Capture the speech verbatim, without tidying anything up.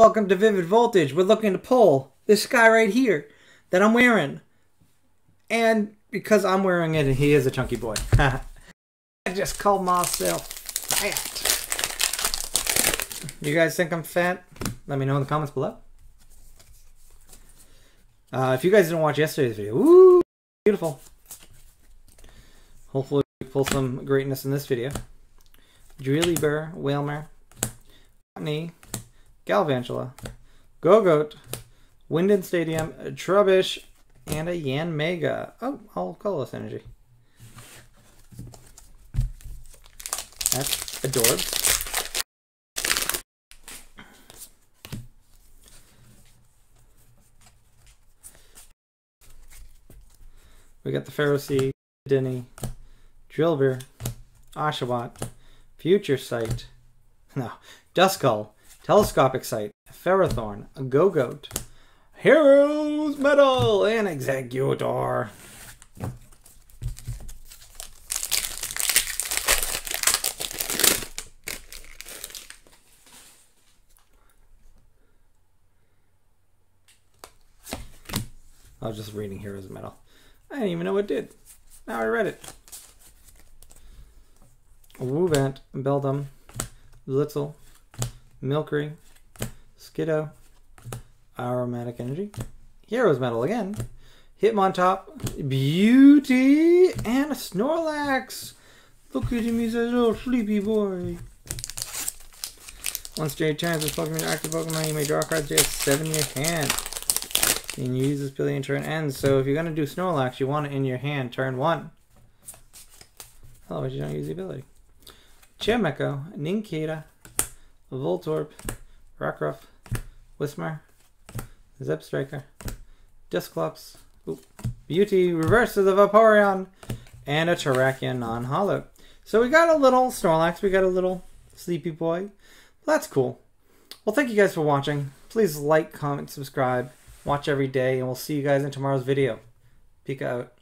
Welcome to Vivid Voltage. We're looking to pull this guy right here that I'm wearing. And because I'm wearing it, he is a chunky boy. I just called myself fat. You guys think I'm fat? Let me know in the comments below. Uh, if you guys didn't watch yesterday's video, ooh, beautiful. Hopefully we pull some greatness in this video. Drillie Burr, Wilmer, Botney, Galvantula, GoGoat, Wyndon Stadium, Trubbish, and a Yanmega. Oh, I'll call this energy. That's adorable. We got the Pharisee, Denny, Drillvir, Oshawott, Future Sight, no, Duskull, Telescopic Sight, Ferrothorn, a GoGoat, Heroes Medal, and Exeggutor. I was just reading Heroes Medal. I didn't even know it did. Now I read it. Wuvant, Beldum, Blitzel, Milky, Skiddo, Aromatic Energy, Heroes Medal again, Hitmontop, Beauty, and a Snorlax. Look at him, he's a little sleepy boy. Once Jade turns this Pokemon to active Pokemon, you may draw cards to have seven in your hand. You can use this ability in turn ends, so if you're going to do Snorlax, you want it in your hand, turn one. Otherwise you don't use the ability. Chimecho, Ninkeda, Voltorb, Rockruff, Wilmer, Zeb Striker, Duskull, Beauty, Reverse of the Vaporeon, and a Terrakion non-hollow. So we got a little Snorlax, we got a little Sleepy Boy. That's cool. Well, thank you guys for watching. Please like, comment, subscribe, watch every day, and we'll see you guys in tomorrow's video. Peek out.